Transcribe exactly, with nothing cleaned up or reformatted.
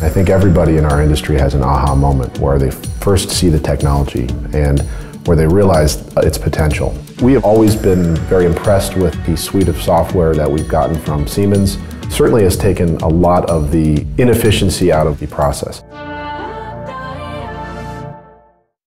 I think everybody in our industry has an aha moment where they first see the technology and where they realize its potential. We have always been very impressed with the suite of software that we've gotten from Siemens. Certainly has taken a lot of the inefficiency out of the process.